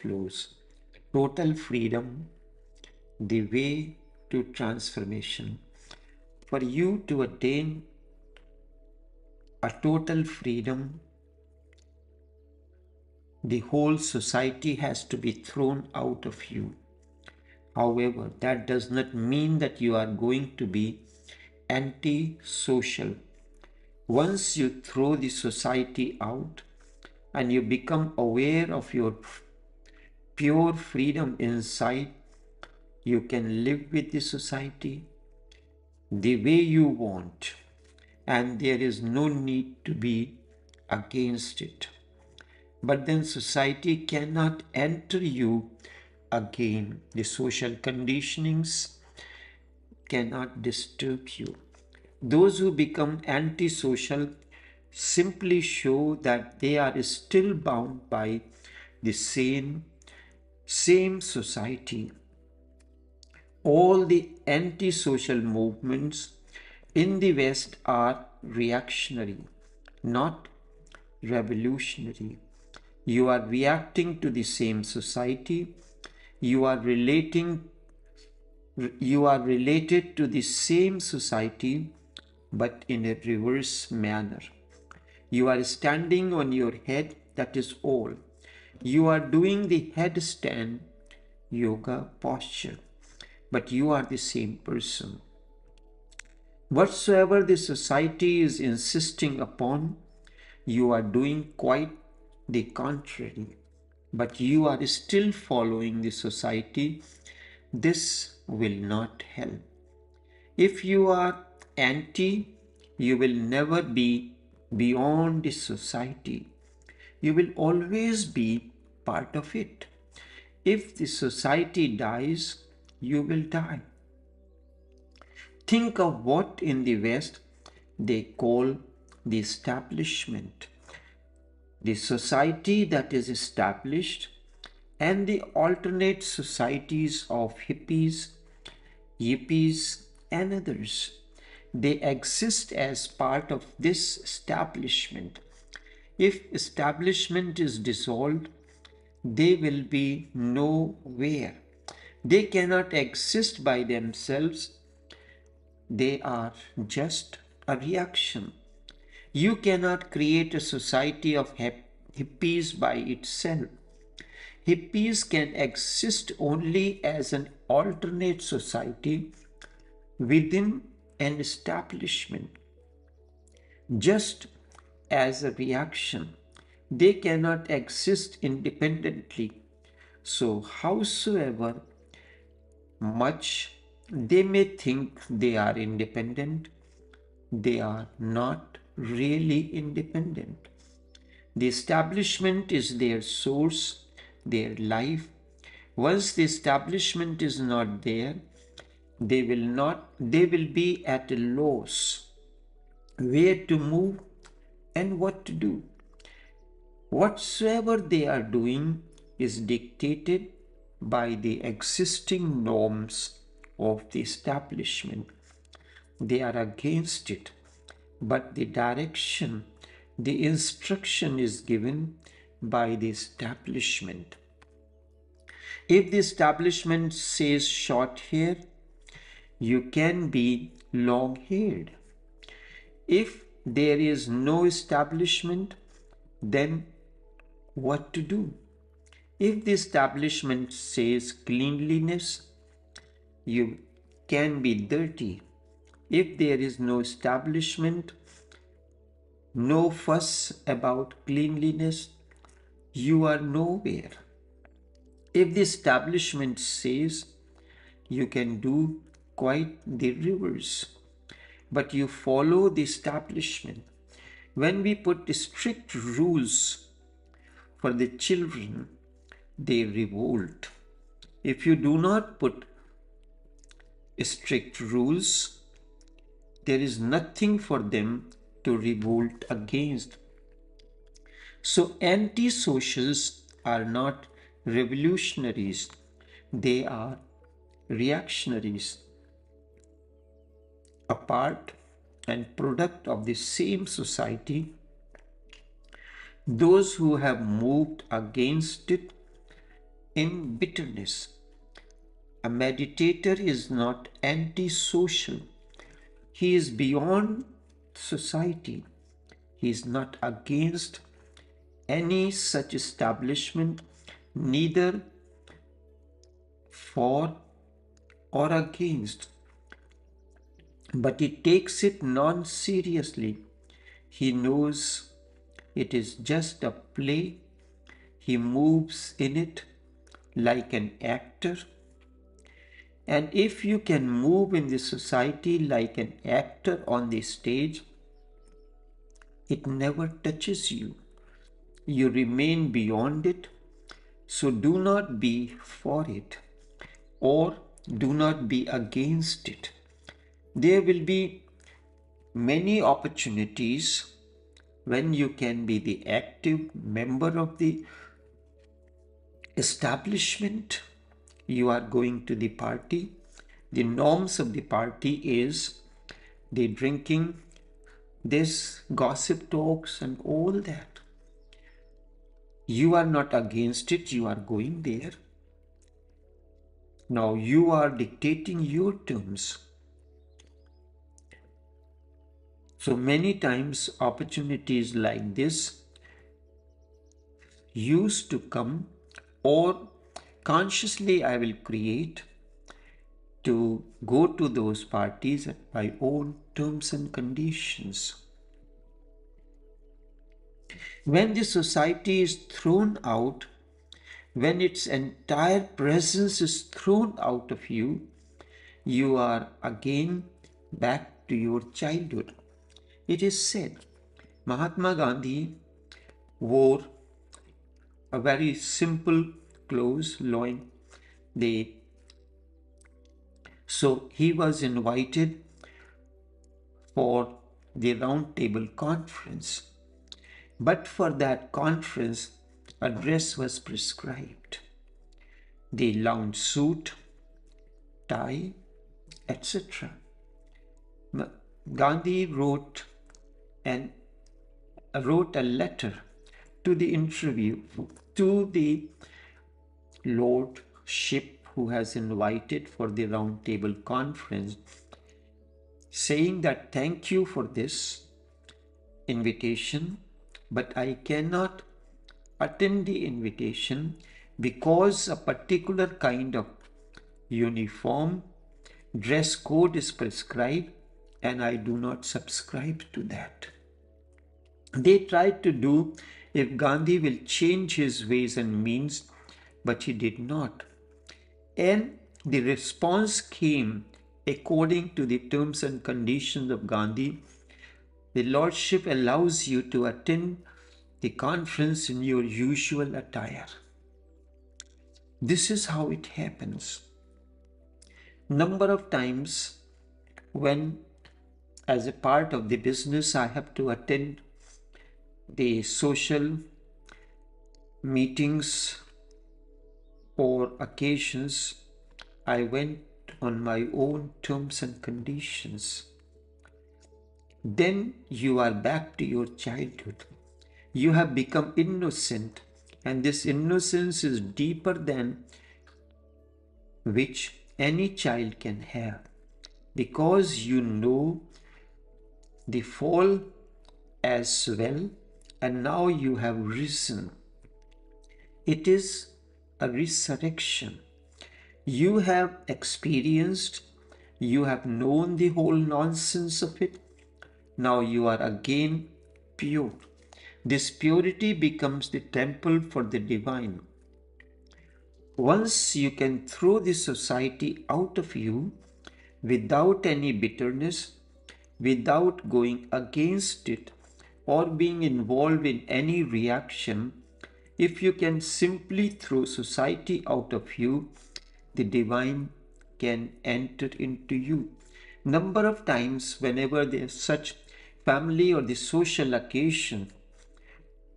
flows, total freedom, the way to transformation. For you to attain a total freedom, the whole society has to be thrown out of you. However, that does not mean that you are going to be anti-social. Once you throw the society out and you become aware of your pure freedom inside, you can live with the society the way you want, and there is no need to be against it. But then society cannot enter you again. The social conditionings cannot disturb you. Those who become antisocial simply show that they are still bound by the same society. All the antisocial movements in the West are reactionary, not revolutionary. You are reacting to the same society. You are related to the same society, but in a reverse manner. You are standing on your head, that is all. You are doing the headstand yoga posture, but you are the same person. Whatsoever the society is insisting upon, you are doing quite the contrary, but you are still following the society. This will not help. If you are anti, you will never be beyond the society. You will always be part of it. If the society dies, you will die. Think of what in the West they call the establishment. The society that is established and the alternate societies of hippies, yippies and others. They exist as part of this establishment. If establishment is dissolved, they will be nowhere. They cannot exist by themselves. They are just a reaction. You cannot create a society of hippies by itself. Hippies can exist only as an alternate society within an establishment, just as a reaction. They cannot exist independently. So, howsoever much they may think they are independent, they are not really independent. The establishment is their source, their life. Once the establishment is not there, they will be at a loss where to move and what to do. Whatsoever they are doing is dictated by the existing norms of the establishment. They are against it, but the direction, the instruction is given by the establishment. If the establishment says short hair, you can be long haired. If there is no establishment, then what to do? If the establishment says cleanliness, you can be dirty. If there is no establishment, no fuss about cleanliness, you are nowhere. If the establishment says you can do quite the reverse, but you follow the establishment. When we put strict rules for the children, they revolt. If you do not put strict rules, there is nothing for them to revolt against. So anti-socials are not revolutionaries, they are reactionaries, a part and product of the same society. Those who have moved against it in bitterness. A meditator is not antisocial. He is beyond society. He is not against any such establishment, neither for or against, but he takes it non-seriously. He knows it is just a play. He moves in it like an actor. And if you can move in this society like an actor on the stage, it never touches you. You remain beyond it. So do not be for it, or do not be against it. There will be many opportunities when you can be the active member of the establishment. You are going to the party. The norms of the party is the drinking, this, gossip talks and all that. You are not against it. You are going there. Now you are dictating your terms. So many times opportunities like this used to come, or consciously I will create to go to those parties at my own terms and conditions. When the society is thrown out, when its entire presence is thrown out of you, you are again back to your childhood. It is said, Mahatma Gandhi wore a very simple clothes, so he was invited for the round table conference. But for that conference, a dress was prescribed. The lounge suit, tie, etc. Gandhi wrote a letter to the Lordship who has invited for the round table conference, saying that thank you for this invitation, but I cannot attend the invitation because a particular kind of uniform dress code is prescribed and I do not subscribe to that. They tried to do if Gandhi will change his ways and means, but he did not. And the response came according to the terms and conditions of Gandhi. The Lordship allows you to attend the conference in your usual attire. This is how it happens. Number of times when, as a part of the business, I have to attend the social meetings or occasions, I went on my own terms and conditions. Then you are back to your childhood. You have become innocent, and this innocence is deeper than which any child can have, because you know the fall as well, and now you have risen. It is a resurrection. You have experienced, you have known the whole nonsense of it. Now you are again pure. This purity becomes the temple for the divine. Once you can throw the society out of you without any bitterness, without going against it or being involved in any reaction, if you can simply throw society out of you, the divine can enter into you. Number of times whenever there is such family or the social occasion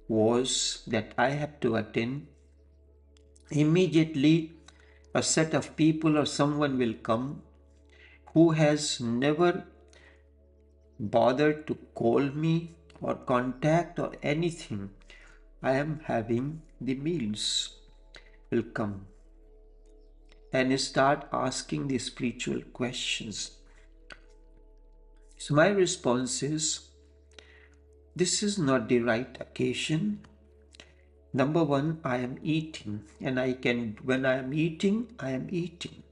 was that I have to attend, immediately a set of people or someone will come who has never bothered to call me or contact or anything. I am having the meals. will come and you start asking the spiritual questions. So my response is, this is not the right occasion. Number one, I am eating, and when I am eating, I am eating.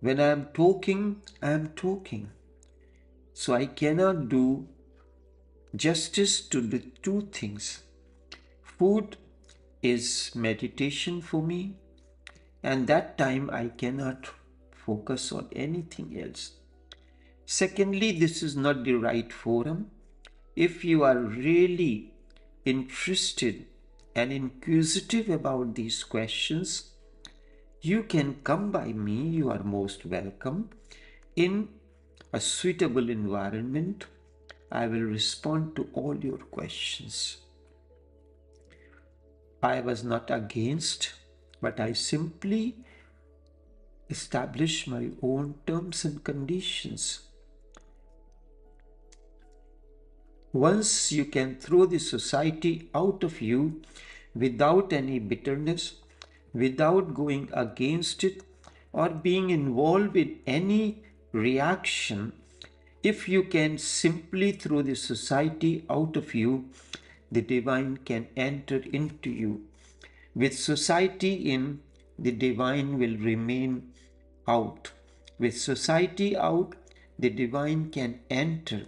When I am talking, I am talking. So I cannot do justice to the two things. Food is meditation for me, and that time I cannot focus on anything else. Secondly, this is not the right forum. If you are really interested and inquisitive about these questions, you can come by me, you are most welcome. In a suitable environment, I will respond to all your questions. I was not against, but I simply established my own terms and conditions. Once you can throw the society out of you without any bitterness, without going against it or being involved in any reaction, if you can simply throw the society out of you, the divine can enter into you. With society in, the divine will remain out. With society out, the divine can enter.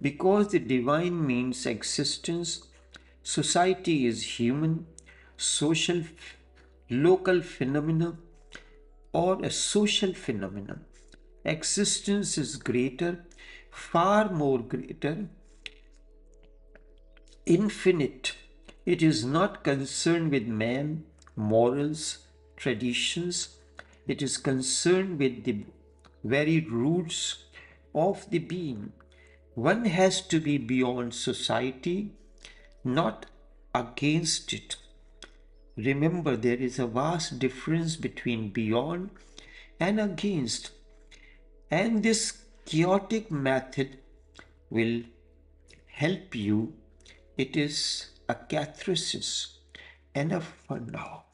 Because the divine means existence, society is human, social, local phenomena, or a social phenomenon. Existence is greater, far more greater, infinite. It is not concerned with man, morals, traditions. It is concerned with the very roots of the being. One has to be beyond society, not against it. Remember, there is a vast difference between beyond and against. And this chaotic method will help you. It is a catharsis. Enough for now.